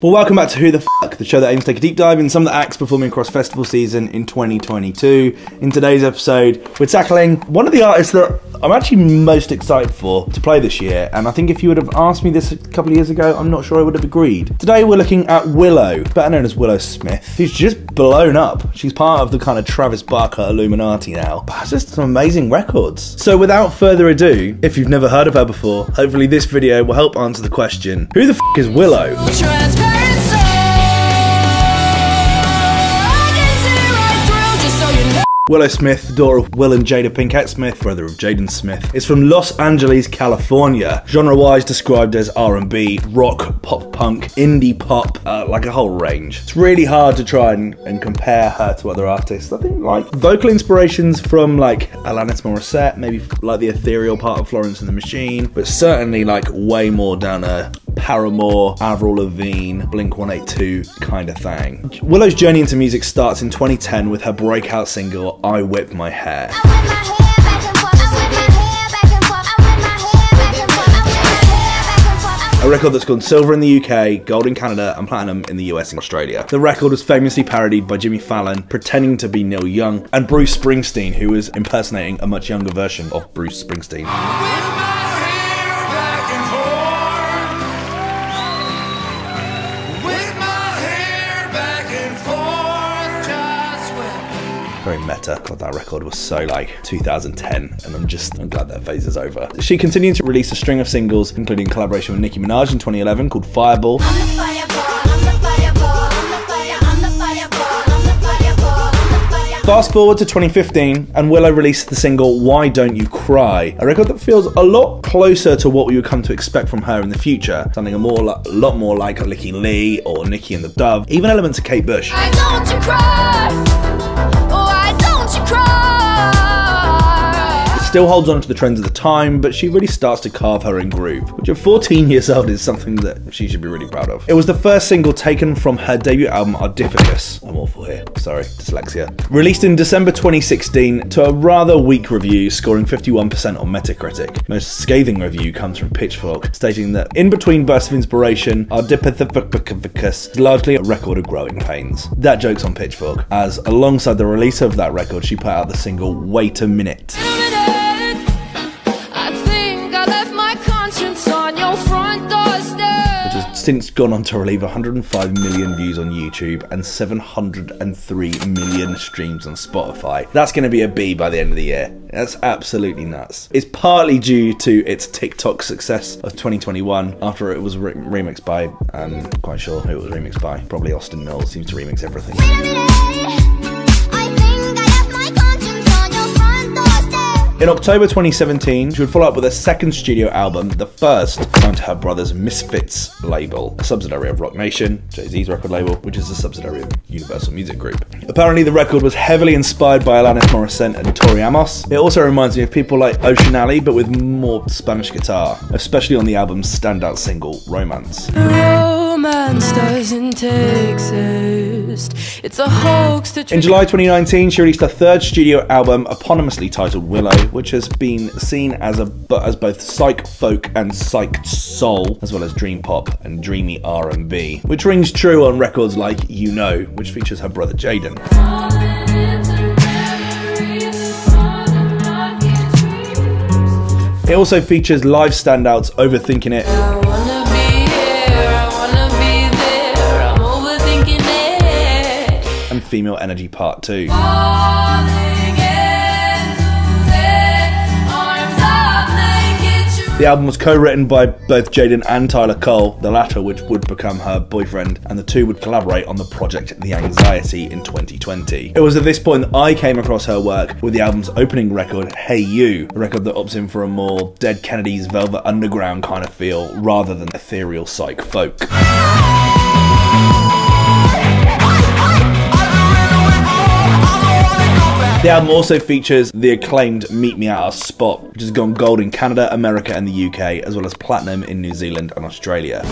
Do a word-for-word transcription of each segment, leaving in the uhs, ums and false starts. Well, welcome back to Who the Fuck, the show that aims to take a deep dive in some of the acts performing across festival season in twenty twenty-two. In today's episode, we're tackling one of the artists that I'm actually most excited for to play this year, and I think if you would have asked me this a couple of years ago, I'm not sure I would have agreed. Today we're looking at Willow, better known as Willow Smith, who's just blown up. She's part of the kind of Travis Barker Illuminati now, but it's just some amazing records. So without further ado, if you've never heard of her before, hopefully this video will help answer the question, who the fuck is Willow? Transparent. Willow Smith, daughter of Will and Jada Pinkett Smith, brother of Jaden Smith, is from Los Angeles, California. Genre-wise described as R and B, rock, pop punk, indie pop, uh, like a whole range. It's really hard to try and, and compare her to other artists. I think like vocal inspirations from like Alanis Morissette, maybe like the ethereal part of Florence and the Machine, but certainly like way more down a Paramore, Avril Lavigne, Blink one eighty-two kind of thing. Willow's journey into music starts in twenty ten with her breakout single, I Whip My Hair. A record that's gone silver in the U K, gold in Canada, and platinum in the U S and Australia. The record was famously parodied by Jimmy Fallon, pretending to be Neil Young, and Bruce Springsteen, who was impersonating a much younger version of Bruce Springsteen. Very meta. God, that record was so like two thousand ten, and I'm just I'm glad that phase is over. She continued to release a string of singles, including collaboration with Nicki Minaj in twenty eleven called Fireball. Fast forward to twenty fifteen, and Willow released the single Why Don't You Cry, a record that feels a lot closer to what we would come to expect from her in the future, something a more, a lot more like Licky Lee or Nicki and the Dove, even elements of Kate Bush. Why don't you cry? Still holds on to the trends of the time, but she really starts to carve her own groove, which at fourteen years old is something that she should be really proud of. It was the first single taken from her debut album Ardipathificus. I'm awful here, sorry, dyslexia. Released in December twenty sixteen to a rather weak review, scoring fifty-one percent on Metacritic. Most scathing review comes from Pitchfork, stating that in between bursts of inspiration, Ardipathificus is largely a record of growing pains. That joke's on Pitchfork, as alongside the release of that record, she put out the single Wait a Minute. Since gone on to relieve one hundred five million views on YouTube and seven hundred three million streams on Spotify. That's going to be a B by the end of the year. That's absolutely nuts. It's partly due to its TikTok success of twenty twenty-one after it was re remixed by, I'm um, quite sure who it was remixed by, probably Austin Mills, seems to remix everything. In October twenty seventeen, she would follow up with a second studio album, the first, signed to her brother's Misfits label, a subsidiary of Roc Nation, Jay-Z's record label, which is a subsidiary of Universal Music Group. Apparently the record was heavily inspired by Alanis Morissette and Tori Amos. It also reminds me of people like Ocean Alley, but with more Spanish guitar, especially on the album's standout single, Romance. Romance doesn't exist. It's a hoax that in July twenty nineteen, she released her third studio album, eponymously titled Willow, which has been seen as a as both psych folk and psych soul, as well as dream pop and dreamy R and B, which rings true on records like You Know, which features her brother Jaden. It also features live standouts, Overthinking It, Female Energy Part two. The album was co-written by both Jaden and Tyler Cole, the latter which would become her boyfriend, and the two would collaborate on the project The Anxiety in twenty twenty. It was at this point that I came across her work with the album's opening record, Hey You, a record that opts in for a more Dead Kennedy's Velvet Underground kind of feel, rather than ethereal psych folk. The album also features the acclaimed Meet Me At Our Spot, which has gone gold in Canada, America and the U K, as well as platinum in New Zealand and Australia.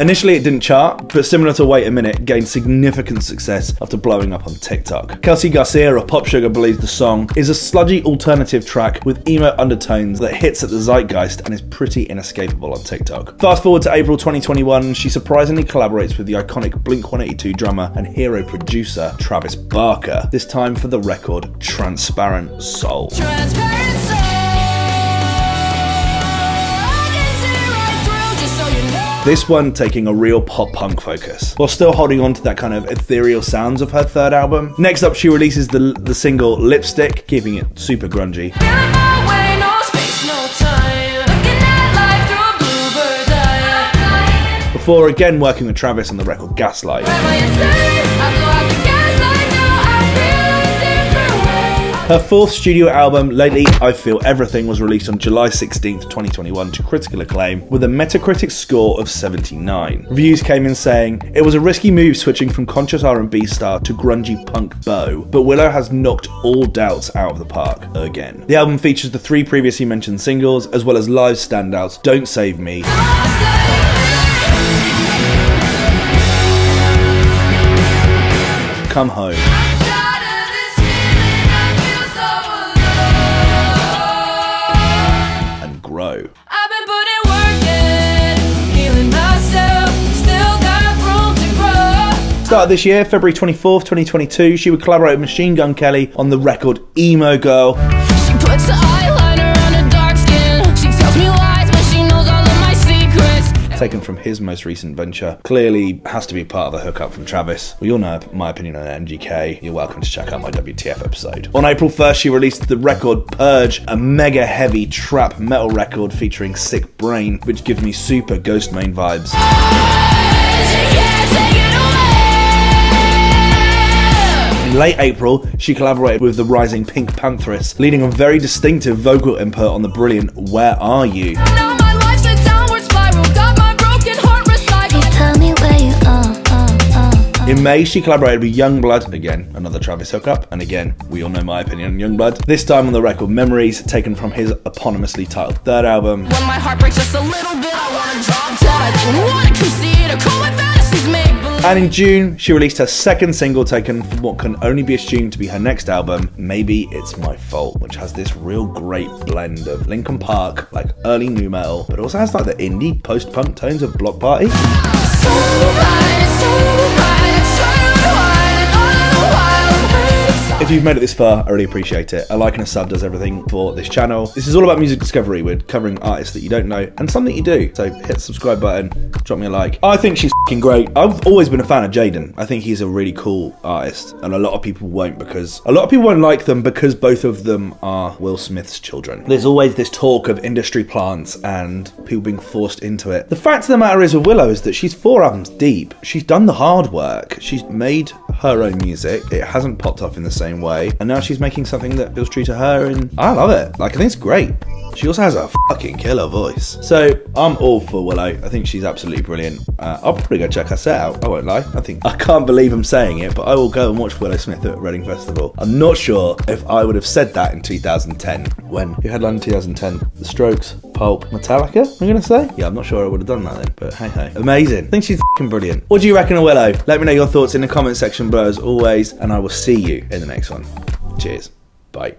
Initially it didn't chart, but similar to Wait a Minute, gained significant success after blowing up on TikTok. Kelsey Garcia of PopSugar believes the song is a sludgy alternative track with emo undertones that hits at the zeitgeist and is pretty inescapable on TikTok. Fast forward to April twenty twenty-one, she surprisingly collaborates with the iconic Blink one eighty-two drummer and hero producer Travis Barker, this time for the record Transparent Soul. Transparent Soul. This one taking a real pop-punk focus, while still holding on to that kind of ethereal sounds of her third album. Next up, she releases the, the single Lipstick, keeping it super grungy. Before again working with Travis on the record Gaslight. Her fourth studio album, Lately I Feel Everything, was released on July sixteenth, twenty twenty-one to critical acclaim with a Metacritic score of seventy-nine. Reviews came in saying, "It was a risky move switching from conscious R and B star to grungy punk bow, but Willow has knocked all doubts out of the park again." The album features the three previously mentioned singles, as well as live standouts Don't Save Me, Come Home, Start of this year, February twenty-fourth, twenty twenty-two, she would collaborate with Machine Gun Kelly on the record Emo Girl. She puts the eyeliner on her dark skin. She tells me lies, but she knows all of my secrets. Taken from his most recent venture, clearly has to be part of a hookup from Travis. Well, you'll know my opinion on M G K. You're welcome to check out my W T F episode. On April first, she released the record Purge, a mega heavy trap metal record featuring Sick Brain, which gives me super Ghost Mane vibes. In late April, she collaborated with the rising Pink Pantheress, leading on very distinctive vocal input on the brilliant Where Are You? Now my life's a downward spiral, got my broken heart recycled. You tell me where you are, are, are, are. In May, she collaborated with Yungblud, again, another Travis hookup, and again, we all know my opinion on Yungblud, this time on the record Memories, taken from his eponymously titled third album. When my heart breaks just a little bit, I want to drop dead, I want to concede a cool adventure. And in June, she released her second single taken from what can only be assumed to be her next album, Maybe It's My Fault, which has this real great blend of Linkin Park, like early nu metal, but also has like the indie post-punk tones of Block Party. So right, so right, so right, if you've made it this far, I really appreciate it. A like and a sub does everything for this channel. This is all about music discovery. We're covering artists that you don't know and some that you do. So hit the subscribe button, drop me a like. I think she's great. I've always been a fan of Jaden. I think he's a really cool artist, and a lot of people won't because a lot of people won't like them because both of them are Will Smith's children. There's always this talk of industry plants and people being forced into it. The fact of the matter is with Willow is that she's four albums deep. She's done the hard work. She's made her own music. It hasn't popped off in the same way, and now she's making something that feels true to her, and I love it. Like, I think it's great. She also has a fucking killer voice. So I'm all for Willow. I think she's absolutely brilliant. Uh, I'll probably go check her set out. I won't lie. I think I can't believe I'm saying it, but I will go and watch Willow Smith at Reading Festival. I'm not sure if I would have said that in two thousand ten when who headlined in two thousand ten? The Strokes, Pulp, Metallica. I'm gonna say. Yeah, I'm not sure I would have done that then. But hey, hey, amazing. I think she's fucking brilliant. What do you reckon of Willow? Let me know your thoughts in the comment section below as always, and I will see you in the next one. Cheers. Bye.